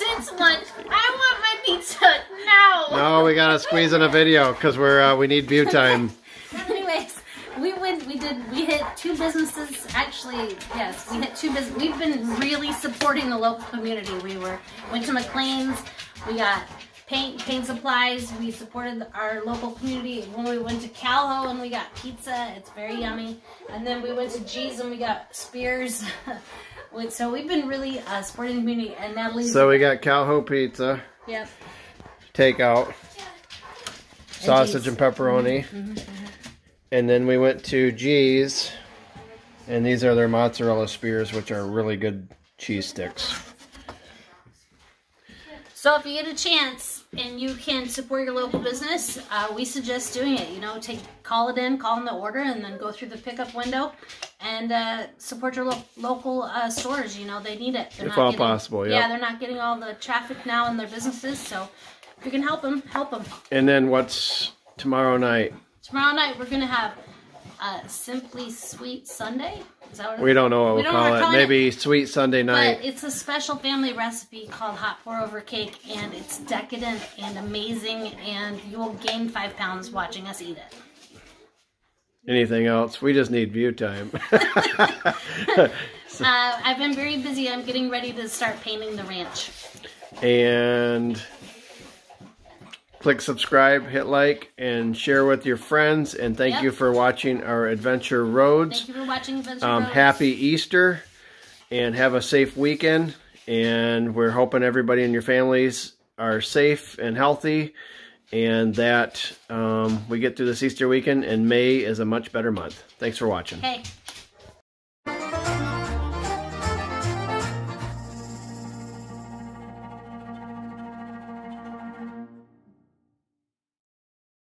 since lunch. I want my pizza now. No, we gotta squeeze in a video because we're we need view time. Anyways, we hit two businesses. Actually, yes, we hit two businesses. We've been really supporting the local community. We went to McLean's. We got paint supplies. We supported our local community. When we went to Kal-Ho and we got pizza, it's very yummy. And then we went to G's and we got spears. So we've been really supporting the community. And that leaves. So we got Kal-Ho pizza. Yep. Takeout. Sausage and pepperoni. And then we went to G's, and these are their mozzarella spears, which are really good cheese sticks. So if you get a chance and you can support your local business, we suggest doing it. You know, call in the order, and then go through the pickup window, and support your local stores. You know, they need it. If all possible, yeah. Yeah, they're not getting all the traffic now in their businesses, so if you can help them, help them. And then what's tomorrow night? Tomorrow night we're gonna have Simply Sweet Sunday. Is that what we don't know what we'll call it. Maybe it. Sweet Sunday night. But it's a special family recipe called hot pour-over cake, and it's decadent and amazing, and you will gain 5 pounds watching us eat it. Anything else? We just need view time. I've been very busy. I'm getting ready to start painting the ranch. And click subscribe, hit like, and share with your friends. And thank you for watching our Adventure Rhoades. Thank you for watching Adventure Rhoades. Happy Easter, and have a safe weekend. And we're hoping everybody in your families are safe and healthy, and that we get through this Easter weekend, and May is a much better month. Thanks for watching. Hey.